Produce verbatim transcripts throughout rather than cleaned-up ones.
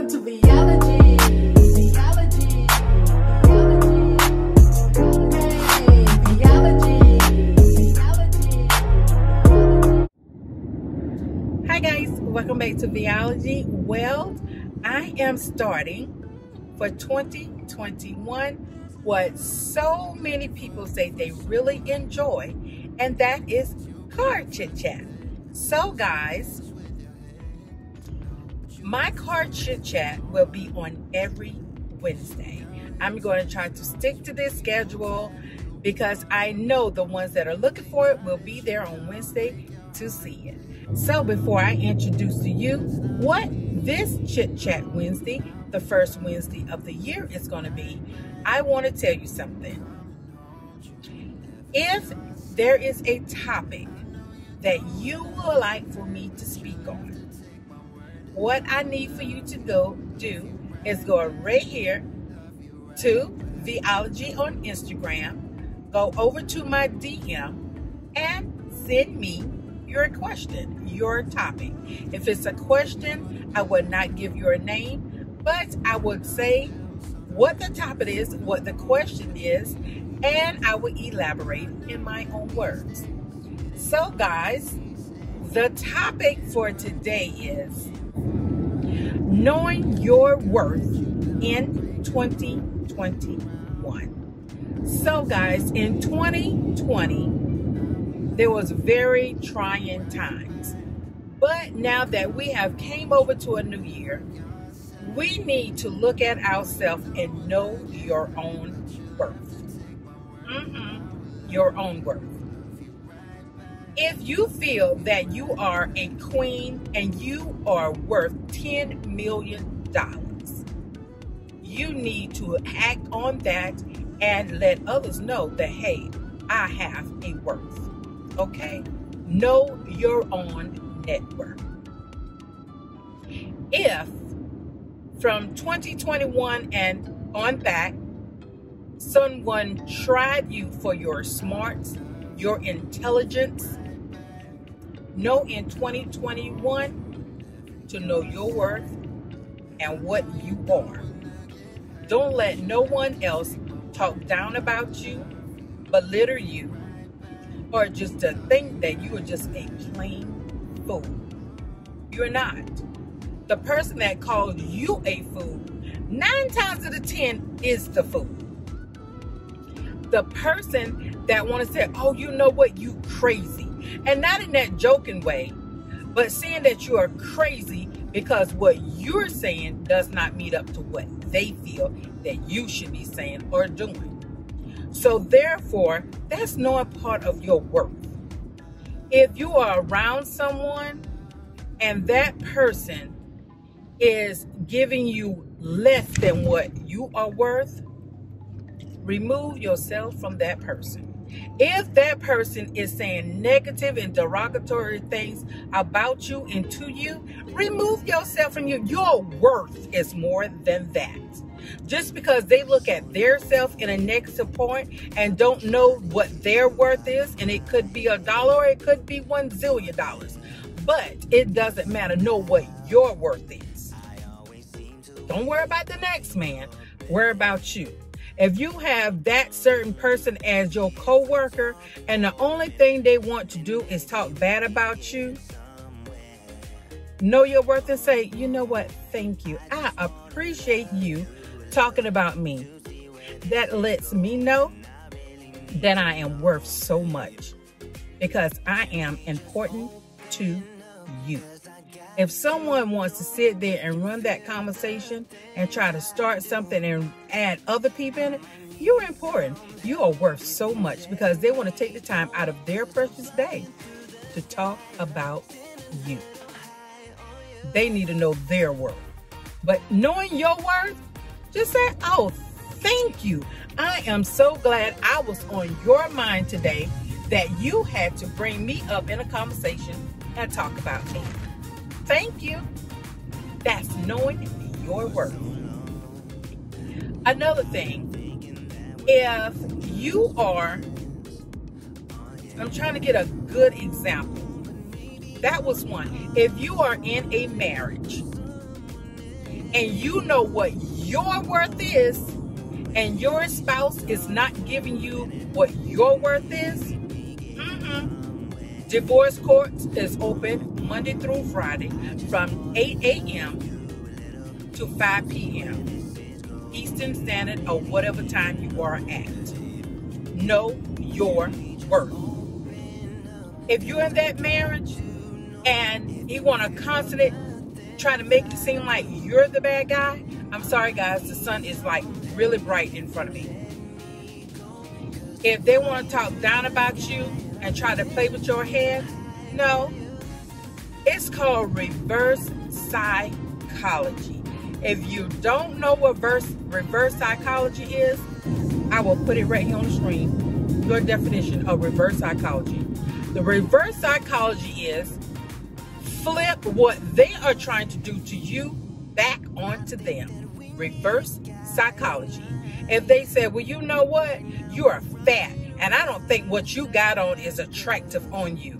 welcome to Veeology. Veeology. Veeology. Veeology. Hi guys, welcome back to Veeology. Well, I am starting for twenty twenty-one what so many people say they really enjoy, and that is car chit chat. So guys, my car chit chat will be on every Wednesday. I'm going to try to stick to this schedule because I know the ones that are looking for it will be there on Wednesday to see it. So before I introduce to you what this chit chat Wednesday, the first Wednesday of the year, is going to be, I want to tell you something. If there is a topic that you would like for me to speak on, what I need for you to go do is go right here to Veeology on Instagram, go over to my D M, and send me your question, your topic. If it's a question, I will not give your name, but I would say what the topic is, what the question is, and I will elaborate in my own words. So guys, the topic for today is knowing your worth in twenty twenty-one. So guys, in twenty twenty, there was very trying times. But now that we have came over to a new year, we need to look at ourselves and know your own worth. Mm-hmm. Your own worth. If you feel that you are a queen and you are worth ten million dollars, you need to act on that and let others know that, hey, I have a worth, okay? Know your own network. If from twenty twenty-one and on back, someone tried you for your smarts, your intelligence, know in twenty twenty-one to know your worth and what you are. Don't let no one else talk down about you, belittle you, or just to think that you are just a plain fool. You're not. The person that called you a fool, nine times out of ten is the fool. The person that want to say, oh, you know what, you crazy. And not in that joking way, but saying that you are crazy because what you're saying does not meet up to what they feel that you should be saying or doing. So therefore, that's not part of your worth. If you are around someone and that person is giving you less than what you are worth, remove yourself from that person. If that person is saying negative and derogatory things about you and to you, remove yourself from you. Your worth is more than that. Just because they look at their self in a negative point and don't know what their worth is, and it could be a dollar or it could be one zillion dollars, but it doesn't matter. Know what your worth is. Don't worry about the next man. Worry about you. If you have that certain person as your co-worker and the only thing they want to do is talk bad about you, know your worth and say, you know what, thank you. I appreciate you talking about me. That lets me know that I am worth so much because I am important to you. If someone wants to sit there and run that conversation and try to start something and add other people in it, you're important. You are worth so much because they want to take the time out of their precious day to talk about you. They need to know their worth. But knowing your worth, just say, oh, thank you. I am so glad I was on your mind today that you had to bring me up in a conversation and talk about me. Thank you. That's knowing your worth. Another thing, if you are, I'm trying to get a good example. That was one. If you are in a marriage and you know what your worth is, and your spouse is not giving you what your worth is, mm-mm. Divorce court is open Monday through Friday from eight A M to five P M Eastern Standard, or whatever time you are at. Know your worth. If you're in that marriage and you want to constantly try to make it seem like you're the bad guy, I'm sorry guys, the sun is like really bright in front of me. If they want to talk down about you and try to play with your head, no. It's called reverse psychology. If you don't know what reverse, reverse psychology is, I will put it right here on the screen, your definition of reverse psychology. The reverse psychology is flip what they are trying to do to you back onto them. Reverse psychology. If they said, well, you know what? You are fat, and I don't think what you got on is attractive on you.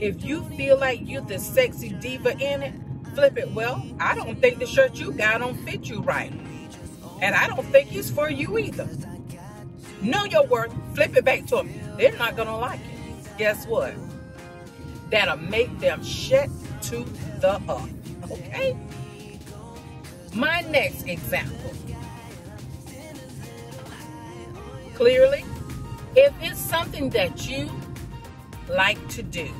If you feel like you're the sexy diva in it, flip it. Well, I don't think the shirt you got on fit you right. And I don't think it's for you either. Know your worth. Flip it back to them. They're not going to like it. Guess what? That'll make them shut to the up. Okay? My next example. Clearly, if it's something that you like to do,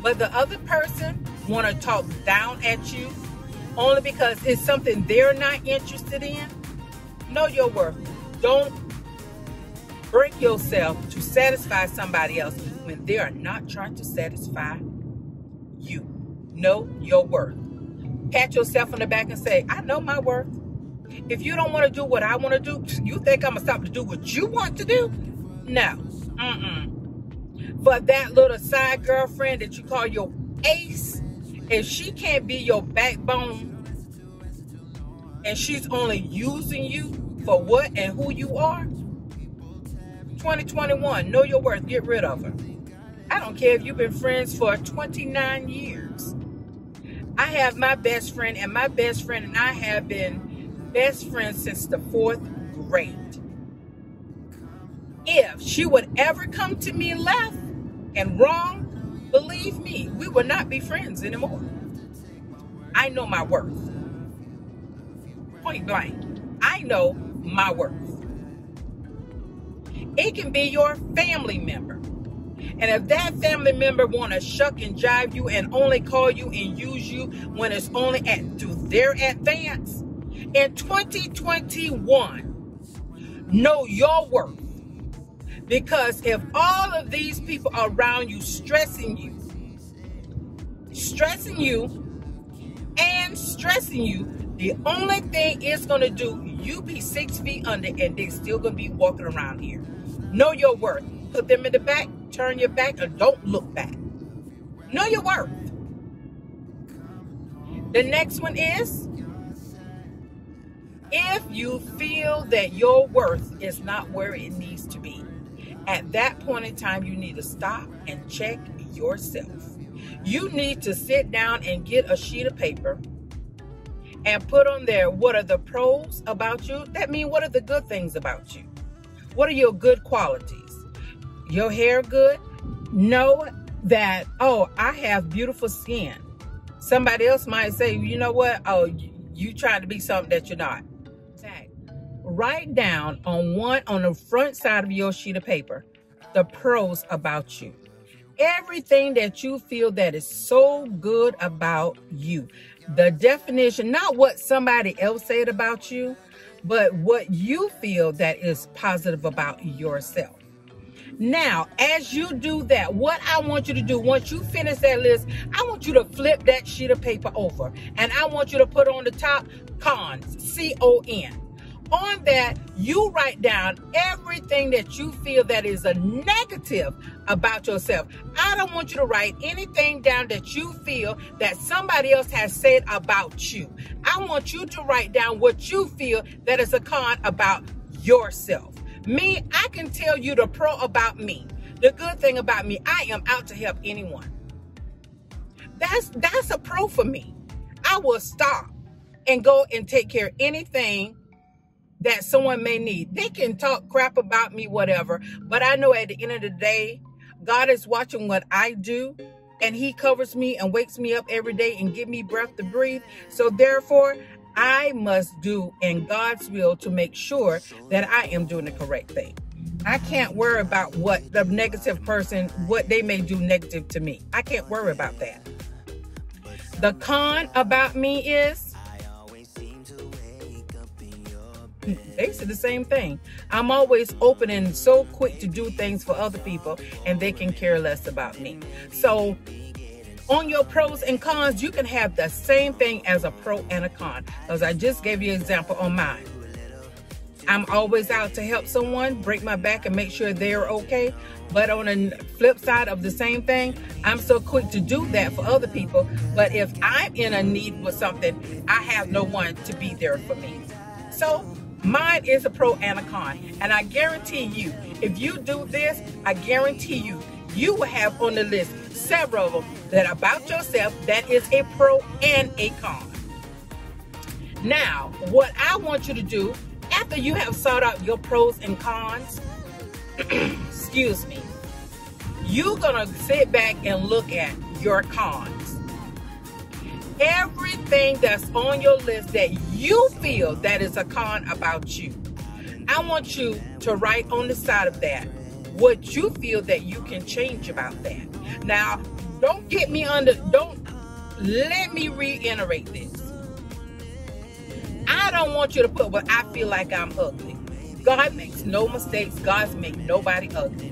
but the other person want to talk down at you only because it's something they're not interested in, know your worth. Don't break yourself to satisfy somebody else when they are not trying to satisfy you. Know your worth. Pat yourself on the back and say, I know my worth. If you don't want to do what I want to do, you think I'm going to stop to do what you want to do? No. Mm-mm. But that little side girlfriend that you call your ace, if she can't be your backbone and she's only using you for what and who you are, twenty twenty-one, know your worth, get rid of her. I don't care if you've been friends for twenty-nine years. I have my best friend, and my best friend and I have been best friends since the fourth grade. If she would ever come to me left and wrong, believe me, we will not be friends anymore. I know my worth. Point blank. I know my worth. It can be your family member. And if that family member want to shuck and jive you and only call you and use you when it's only at to their advance, in twenty twenty-one, know your worth. Because if all of these people around you stressing you, stressing you, and stressing you, the only thing it's going to do, you be six feet under and they're still going to be walking around here. Know your worth. Put them in the back, turn your back, and don't look back. Know your worth. The next one is, if you feel that your worth is not where it needs to be, at that point in time, you need to stop and check yourself. You need to sit down and get a sheet of paper and put on there, what are the pros about you? That means, what are the good things about you? What are your good qualities? Your hair good? Know that, oh, I have beautiful skin. Somebody else might say, you know what? Oh, you trying to be something that you're not. Write down on one on the front side of your sheet of paper the pros about you. Everything that you feel that is so good about you. The definition, not what somebody else said about you, but what you feel that is positive about yourself. Now, as you do that, what I want you to do, once you finish that list, I want you to flip that sheet of paper over. And I want you to put on the top cons, C O N. On that, you write down everything that you feel that is a negative about yourself. I don't want you to write anything down that you feel that somebody else has said about you. I want you to write down what you feel that is a con about yourself. Me, I can tell you the pro about me. The good thing about me, I am out to help anyone. That's, that's a pro for me. I will stop and go and take care of anything that someone may need. They can talk crap about me, whatever, but I know at the end of the day, God is watching what I do, and he covers me and wakes me up every day and give me breath to breathe. So therefore, I must do in God's will to make sure that I am doing the correct thing. I can't worry about what the negative person, what they may do negative to me. I can't worry about that. The con about me is, they say the same thing. I'm always open and so quick to do things for other people, and they can care less about me. So on your pros and cons, you can have the same thing as a pro and a con. Because I just gave you an example on mine. I'm always out to help someone, break my back and make sure they're okay. But on the flip side of the same thing, I'm so quick to do that for other people. But if I'm in a need with something, I have no one to be there for me. So mine is a pro and a con. And I guarantee you, if you do this, I guarantee you, you will have on the list several of them that are about yourself that is a pro and a con. Now, what I want you to do after you have sought out your pros and cons, excuse me, you're gonna sit back and look at your cons. Everything that's on your list that you feel that is a con about you, I want you to write on the side of that what you feel that you can change about that. Now, don't get me under, don't, let me reiterate this. I don't want you to put, well, I feel like I'm ugly. God makes no mistakes. God makes nobody ugly.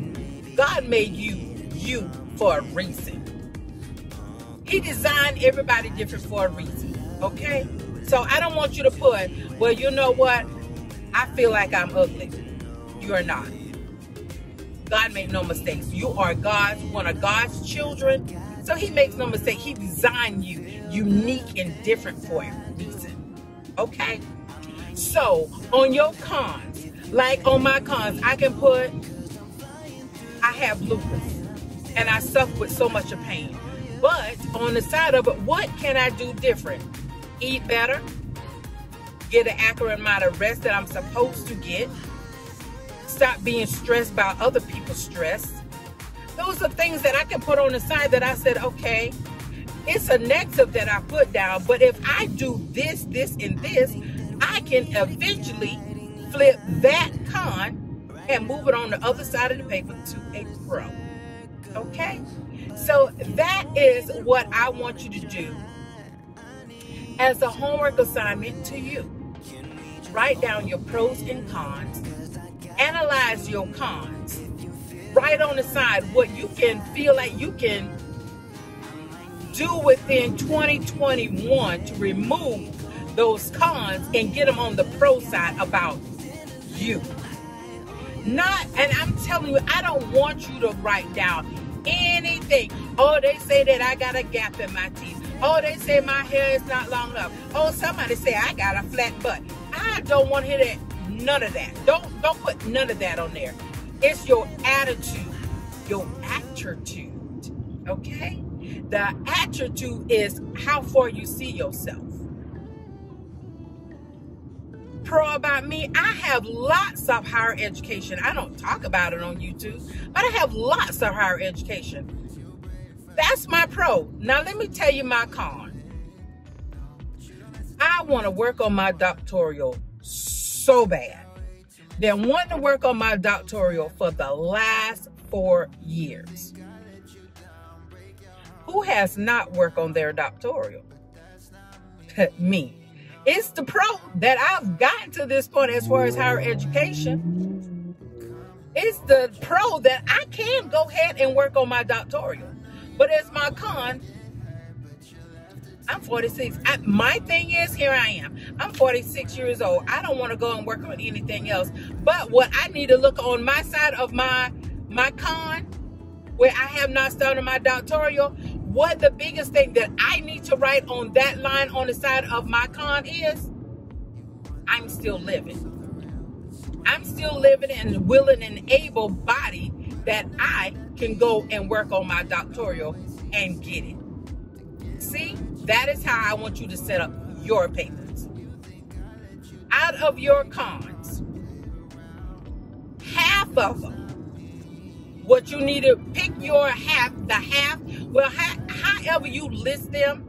God made you, you for a reason. He designed everybody different for a reason, okay? So I don't want you to put, well, you know what? I feel like I'm ugly. You are not. God made no mistakes. You are God's, one of God's children. So he makes no mistake. He designed you unique and different for a reason. Okay, so on your cons, like on my cons, I can put, I have lupus and I suffer with so much of pain. But on the side of it, what can I do different? Eat better, get an accurate amount of rest that I'm supposed to get, stop being stressed by other people's stress. Those are things that I can put on the side that I said, okay, it's a negative that I put down, but if I do this, this, and this, I can eventually flip that con and move it on the other side of the paper to a pro. Okay? So that is what I want you to do as a homework assignment to you. Write down your pros and cons. Analyze your cons. Write on the side what you can feel like you can do within twenty twenty-one to remove those cons and get them on the pro side about you. Not, and I'm telling you, I don't want you to write down anything. Oh, they say that I got a gap in my teeth. Oh, they say my hair is not long enough. Oh, somebody say I got a flat butt. I don't want to hear that. None of that. Don't, don't put none of that on there. It's your attitude, your attitude, okay? The attitude is how far you see yourself. Pro about me, I have lots of higher education. I don't talk about it on YouTube, but I have lots of higher education. That's my pro. Now let me tell you my con. I want to work on my doctoral so bad. Been wanting to work on my doctoral for the last four years. Who has not worked on their doctoral? Me. It's the pro that I've gotten to this point as far as higher education. It's the pro that I can go ahead and work on my doctoral. But as my con, I'm forty-six. I, my thing is, here I am. I'm forty-six years old. I don't want to go and work on anything else. But what I need to look on my side of my, my con, where I have not started my doctoral, what the biggest thing that I need to write on that line on the side of my con is, I'm still living. I'm still living and willing and able body that I can go and work on my doctoral and get it. See, that is how I want you to set up your papers. out of your cons, half of them, what you need to pick your half, the half, well, ha however you list them,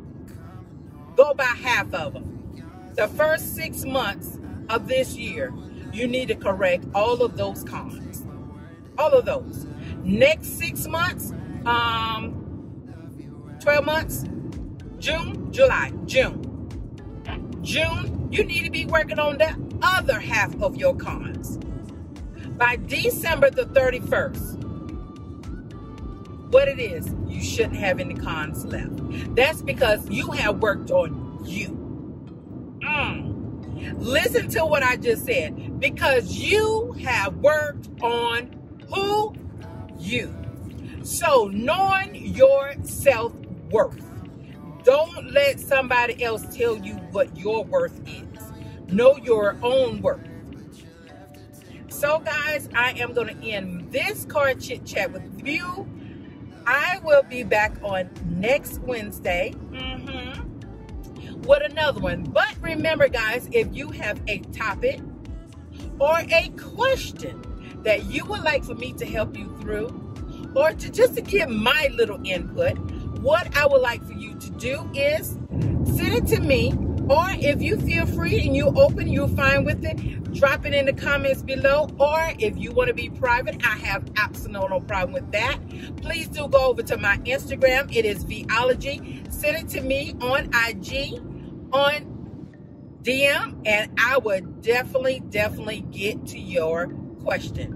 go by half of them. The first six months of this year, you need to correct all of those cons, all of those. Next six months, um, twelve months, June, July, June. June, you need to be working on the other half of your cons. By December the thirty-first, what it is, you shouldn't have any cons left. That's because you have worked on you. Mm. Listen to what I just said. Because you have worked on who? You. So knowing your self-worth. Don't let somebody else tell you what your worth is. Know your own worth. So guys, I am going to end this card chit chat with you. I will be back on next Wednesday mm-hmm. with another one. But remember, guys, if you have a topic or a question that you would like for me to help you through, or to just to give my little input, what I would like for you to do is send it to me, or if you feel free and you open, you're fine with it, drop it in the comments below. Or if you want to be private, I have absolutely no problem with that. Please do go over to my Instagram. It is Veeology. Send it to me on I G, on D M, and I will definitely, definitely get to your question.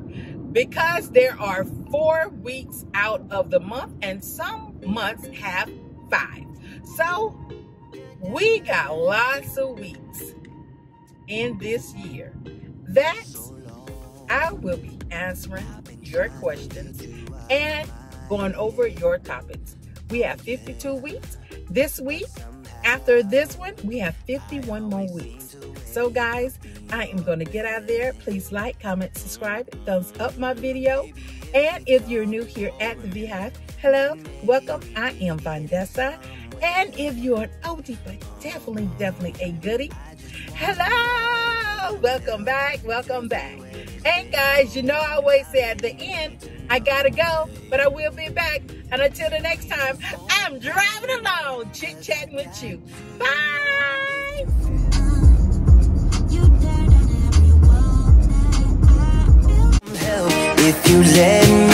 Because there are four weeks out of the month, and some months have five. So we got lots of weeks in this year that I will be answering your questions and going over your topics. We have fifty-two weeks this week. After this one, we have fifty-one more weeks. So guys, I am going to get out of there. Please like, comment, subscribe, thumbs up my video. And if you're new here at the VeeHive, hello, welcome. I am Vondessa. And if you're an oldie, but definitely, definitely a goodie, hello, welcome back, welcome back. And guys, you know I always say at the end, I gotta go, but I will be back. And until the next time, I'm driving along, chit-chatting with you. Bye! If you let me